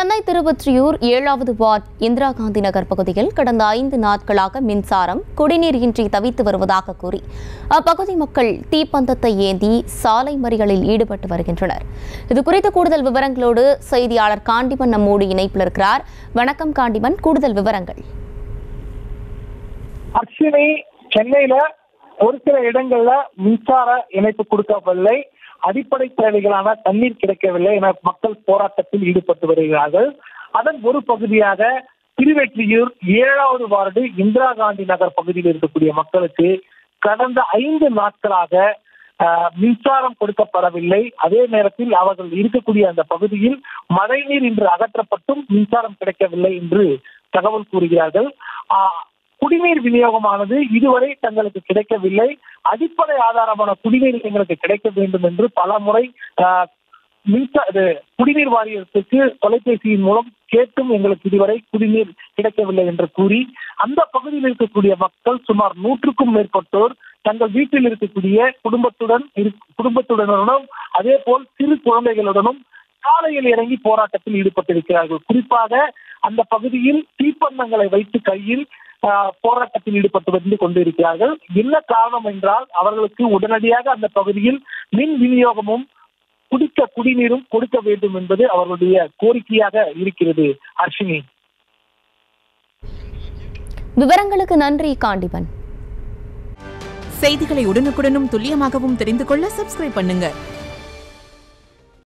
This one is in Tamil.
சென்னை திருவொற்றியூர் 7வது வார்டு இந்திரா காந்தி நகர் பகுதியில் கடந்த 5 நாட்களாக மின்சாரம் குடிநீர் இன்றி தவித்து வருவதாக கூறி அப்பகுதி மக்கள் தீப்பந்தத்தை ஏந்தி சாலை மறியலில் ஈடுபட்டு வருகின்றனர். இது குறித்த கூடுதல் விவரங்களோடு செய்தியாளர் காண்டிமன் நம்மோடு இணைப்பில் இருக்கிறார். வணக்கம் காண்டிமன், கூடுதல் விவரங்கள். சென்னையில ஒரு சில இடங்கள்ல மின்சார இணைப்பு கொடுக்கப்படவில்லை, அடிப்படை தேவைகளான தண்ணீர் கிடைக்கவில்லை என மக்கள் போராட்டத்தில் ஈடுபட்டு வருகிறார்கள். அதன் ஒரு பகுதியாக திருவொற்றியூர் 7வது வார்டு இந்திரா காந்தி நகர் பகுதியில் இருக்கக்கூடிய மக்களுக்கு கடந்த 5 நாட்களாக மின்சாரம் கொடுக்கப்படவில்லை. அதே நேரத்தில் அவர்கள் இருக்கக்கூடிய அந்த பகுதியில் மழைநீர் இன்று அகற்றப்பட்டும் மின்சாரம் கிடைக்கவில்லை என்று தகவல் கூறுகிறார்கள். குடிநீர் விநியோகமானது இதுவரை தங்களுக்கு கிடைக்கவில்லை, அடிப்படை ஆதாரமான குடிநீர் எங்களுக்கு கிடைக்க வேண்டும் என்று பல முறை குடிநீர் வாரியத்துக்கு தொலைபேசியின் மூலம் கேட்டும் எங்களுக்கு இதுவரை குடிநீர் கிடைக்கவில்லை என்று கூறி அந்த பகுதியில் இருக்கக்கூடிய மக்கள் சுமார் 100க்கும் மேற்பட்டோர் தங்கள் வீட்டில் இருக்கக்கூடிய குடும்பத்துடனும் அதே போல் சிறு குழந்தைகளுடனும் சாலையில் இறங்கி போராட்டத்தில் ஈடுபட்டிருக்கிறார்கள். குறிப்பாக அந்த பகுதியில் தீப்பந்தங்களை வைத்து கையில் போராட்டத்தில் ஈடுபட்டு வந்து கொண்டிருக்கிறார்கள். என்ன காரணம் என்றால் அவர்களுக்கு உடனடியாக அந்த பகுதியில் மின் விநியோகமும் குடிக்க குடிநீரும் கொடுக்க வேண்டும் என்பது அவர்களுடைய கோரிக்கையாக இருக்கிறது. அர்ஷினி, விவரங்களுக்கு நன்றி காண்டிபன். செய்திகளை உடனுக்குடனும் துல்லியமாகவும் தெரிந்து கொள்ள சப்ஸ்கிரைப் பண்ணுங்க.